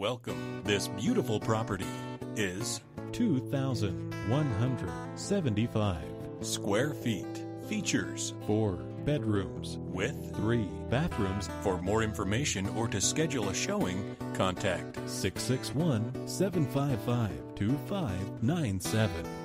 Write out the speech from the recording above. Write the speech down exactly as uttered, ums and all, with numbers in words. Welcome. This beautiful property is two thousand one hundred seventy-five square feet. Features four bedrooms with three bathrooms. For more information or to schedule a showing, contact six six one, seven five five, two five nine seven.